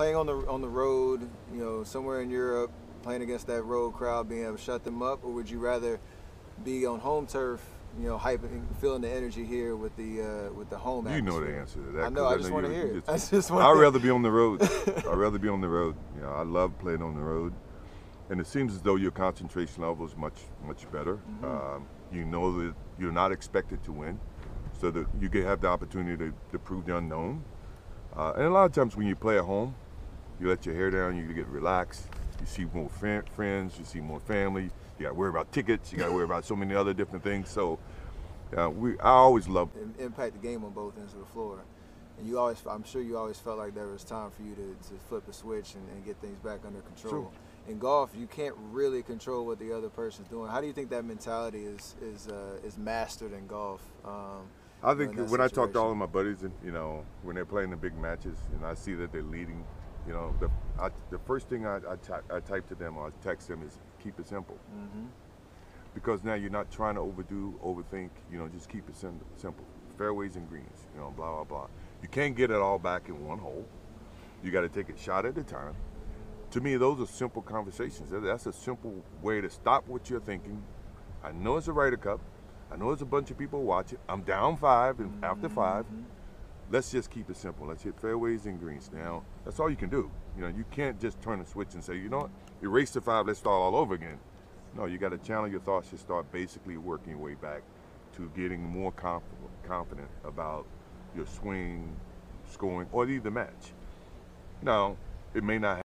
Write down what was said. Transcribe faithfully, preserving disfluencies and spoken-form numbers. playing on the on the road, you know, somewhere in Europe, playing against that road crowd, being able to shut them up, or would you rather be on home turf, you know, hyping, feeling the energy here with the uh, with the home atmosphere? You know the answer to that. I know. I, I just want to hear it. I just want. I'd rather be on the road. I'd rather be on the road. You know, I love playing on the road, and it seems as though your concentration level is much much better. Mm-hmm. um, you know that you're not expected to win, so that you can have the opportunity to, to prove the unknown. Uh, and a lot of times when you play at home, you let your hair down, you get relaxed, you see more fr friends, you see more family, you gotta worry about tickets, you gotta worry about so many other different things. So uh, we, I always love it. Impact the game on both ends of the floor. And you always, I'm sure you always felt like there was time for you to, to flip a switch and, and get things back under control. True. In golf, you can't really control what the other person's doing. How do you think that mentality is, is, uh, is mastered in golf? Um, I think when situation. I talk to all of my buddies, and you know, when they're playing the big matches, and I see that they're leading, you know, the I, the first thing I I, I type to them or I text them is keep it simple, mm-hmm. because now you're not trying to overdo, overthink. You know, just keep it sim simple. Fairways and greens. You know, blah blah blah. You can't get it all back in one hole. You got to take it shot at a time. To me, those are simple conversations. That's a simple way to stop what you're thinking. I know it's a Ryder Cup. I know there's a bunch of people watching. I'm down five, and mm-hmm. after five, let's just keep it simple. Let's hit fairways and greens. Now, that's all you can do. You know, you can't just turn a switch and say, you know what, erase the five, let's start all over again. No, you got to channel your thoughts to start basically working your way back to getting more conf confident about your swing, scoring, or the match. Now, it may not happen.